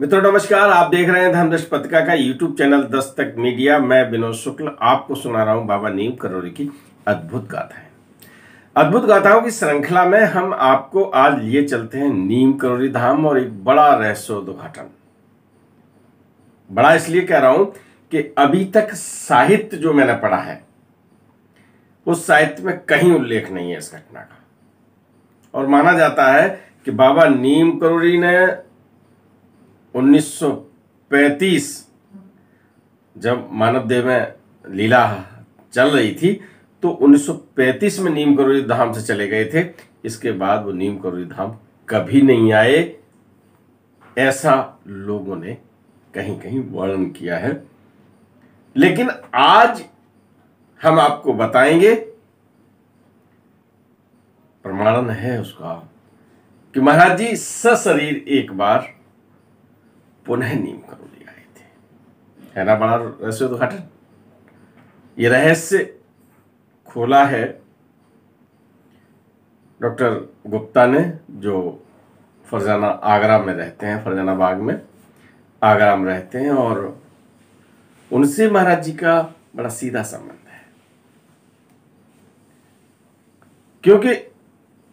मित्रों नमस्कार, आप देख रहे हैं धर्मदृष्टि पत्रिका का यूट्यूब चैनल दस्तक मीडिया। मैं विनोद शुक्ल आपको सुना रहा हूं बाबा नीब करोरी की अद्भुत गाथाएं। अद्भुत गाथाओं की श्रृंखला में हम आपको आज लिए चलते हैं नीब करोरी धाम और एक बड़ा रहस्योद्घाटन। बड़ा इसलिए कह रहा हूं कि अभी तक साहित्य जो मैंने पढ़ा है उस साहित्य में कहीं उल्लेख नहीं है इस घटना का। और माना जाता है कि बाबा नीब करोरी ने 1935 जब मानवदेह में लीला चल रही थी तो 1935 में नीब करोरी धाम से चले गए थे। इसके बाद वो नीब करोरी धाम कभी नहीं आए, ऐसा लोगों ने कहीं कहीं वर्णन किया है। लेकिन आज हम आपको बताएंगे, प्रमाणन है उसका, कि महाराज जी सशरीर एक बार पुनः नीब करोरी आए थे। है ना बड़ा रहस्योद्घाटन। ये रहस्य खोला है डॉक्टर गुप्ता ने, जो फरजाना आगरा में रहते हैं, फरजाना बाग में आगरा में रहते हैं, और उनसे महाराज जी का बड़ा सीधा संबंध है। क्योंकि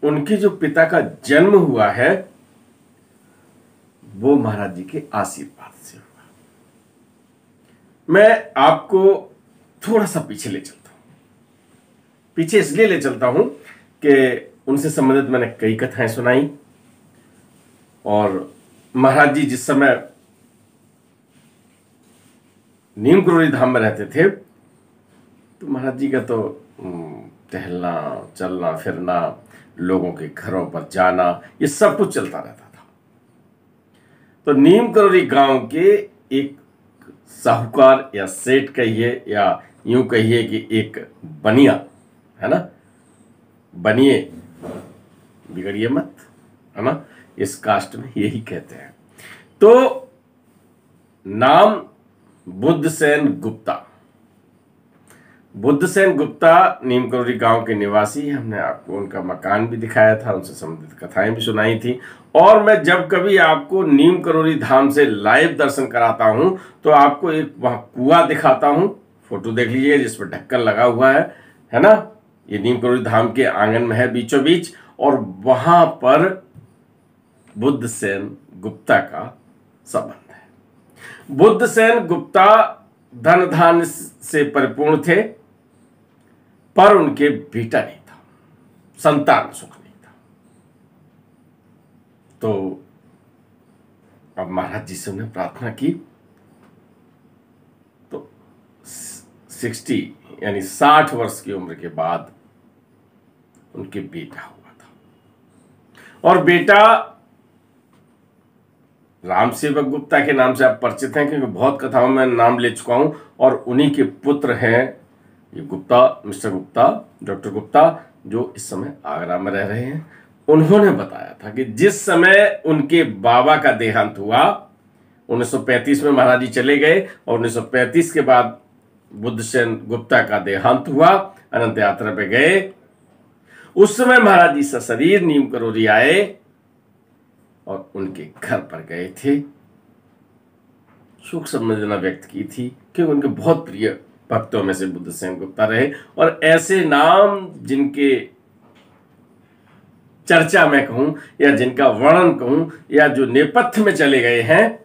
उनके जो पिता का जन्म हुआ है वो महाराज जी के आशीर्वाद से हुआ। मैं आपको थोड़ा सा पीछे ले चलता हूं। पीछे इसलिए ले चलता हूं कि उनसे संबंधित मैंने कई कथाएं सुनाई, और महाराज जी जिस समय नीब करोरी धाम में रहते थे तो महाराज जी का तो टहलना चलना फिरना, लोगों के घरों पर जाना, ये सब कुछ चलता रहता। तो नीब करोरी गांव के एक साहूकार या सेठ कहिए, या यूं कहिए कि एक बनिया, है ना, बनिए बिगड़िए मत, है ना, इस कास्ट में यही कहते हैं। तो नाम बुद्धसेन गुप्ता। बुद्धसेन गुप्ता नीब करोरी गांव के निवासी। हमने आपको उनका मकान भी दिखाया था, उनसे संबंधित कथाएं भी सुनाई थी। और मैं जब कभी आपको नीब करोरी धाम से लाइव दर्शन कराता हूं तो आपको एक वहां कुआं दिखाता हूं, फोटो देख लीजिए, जिस पर ढक्कन लगा हुआ है ना। ये नीब करोरी धाम के आंगन में है, बीचों बीच, और वहां पर बुद्धसेन गुप्ता का संबंध है। बुद्धसेन गुप्ता धन धान्य से परिपूर्ण थे, पर उनके बेटा नहीं था, संतान सुख नहीं था। तो अब महाराज जी से उन्होंने प्रार्थना की, तो 60 वर्ष की उम्र के बाद उनके बेटा हुआ था। और बेटा राम सेवक गुप्ता के नाम से आप परिचित हैं, क्योंकि बहुत कथाओं में नाम ले चुका हूं। और उन्हीं के पुत्र हैं ये गुप्ता, मिस्टर गुप्ता, डॉक्टर गुप्ता, जो इस समय आगरा में रह रहे हैं। उन्होंने बताया था कि जिस समय उनके बाबा का देहांत हुआ 1935 में महाराज जी चले गए, और 1935 के बाद बुद्धसेन गुप्ता का देहांत हुआ, अनंत यात्रा पे गए। उस समय महाराज जी सशरीर नीब करोरी आए और उनके घर पर गए थे। सुख संवेदना व्यक्त की थी, क्योंकि उनके बहुत प्रिय भक्तों में से बुद्धसेन गुप्ता रहे। और ऐसे नाम जिनके चर्चा में कहूं, या जिनका वर्णन कहूं, या जो नेपथ्य में चले गए हैं,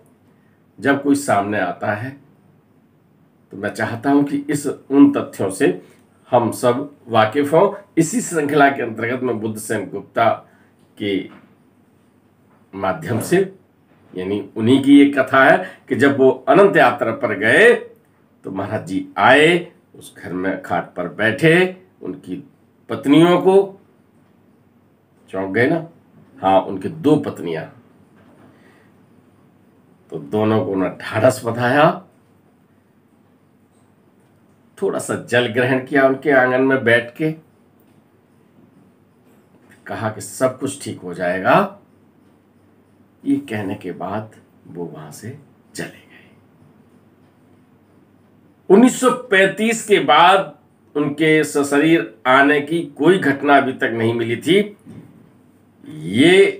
जब कोई सामने आता है तो मैं चाहता हूं कि उन तथ्यों से हम सब वाकिफ हों। इसी श्रृंखला के अंतर्गत मैं बुद्धसेन गुप्ता के माध्यम से, यानी उन्हीं की एक कथा है कि जब वो अनंत यात्रा पर गए तो महाराज जी आए, उस घर में खाट पर बैठे, उनकी पत्नियों को, चौंक गए ना, हाँ, उनकी 2 पत्नियां, तो दोनों को उन्हें ढाढ़स बंधाया, थोड़ा सा जल ग्रहण किया उनके आंगन में बैठ के, कहा कि सब कुछ ठीक हो जाएगा। ये कहने के बाद वो वहां से चले गए। 1935 के बाद उनके सशरीर आने की कोई घटना अभी तक नहीं मिली थी। ये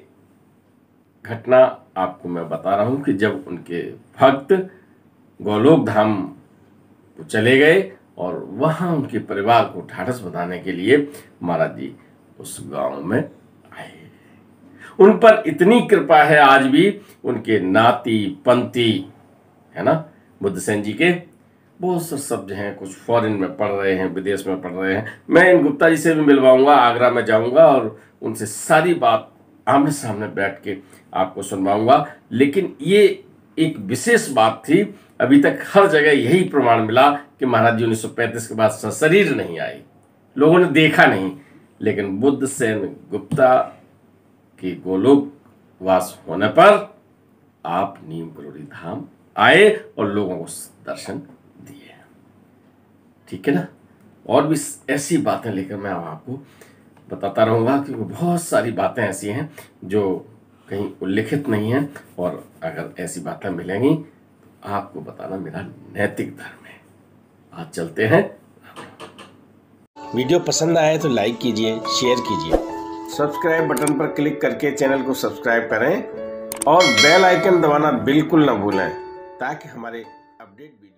घटना आपको मैं बता रहा हूँ कि जब उनके भक्त गोलोक धाम को चले गए और वहाँ उनके परिवार को ढाढ़स बंधाने के लिए महाराज जी उस गांव में आए। उन पर इतनी कृपा है आज भी, उनके नाती पंती है ना बुद्धसेन जी के बहुत से शब्द हैं, कुछ फॉरेन में पढ़ रहे हैं, विदेश में पढ़ रहे हैं। मैं इन गुप्ता जी से भी मिलवाऊंगा, आगरा में जाऊंगा और उनसे सारी बात आमने सामने बैठ के आपको सुनवाऊंगा। लेकिन ये एक विशेष बात थी, अभी तक हर जगह यही प्रमाण मिला कि महाराज जी 1935 के बाद सशरीर नहीं आए, लोगों ने देखा नहीं, लेकिन बुद्धसेन गुप्ता के गोलोकवास होने पर आप नीब करोरी धाम आए और लोगों को दर्शन दिए। ठीक है ना, और भी ऐसी बातें लेकर मैं आपको बताता रहूँगा क्योंकि बहुत सारी बातें ऐसी हैं जो कहीं उल्लेखित नहीं है, और अगर ऐसी बातें मिलेंगी तो आपको बताना मेरा नैतिक धर्म है। आज चलते हैं। वीडियो पसंद आए तो लाइक कीजिए, शेयर कीजिए, सब्सक्राइब बटन पर क्लिक करके चैनल को सब्सक्राइब करें और बेल आइकन दबाना बिल्कुल ना भूलें ताकि हमारे अपडेट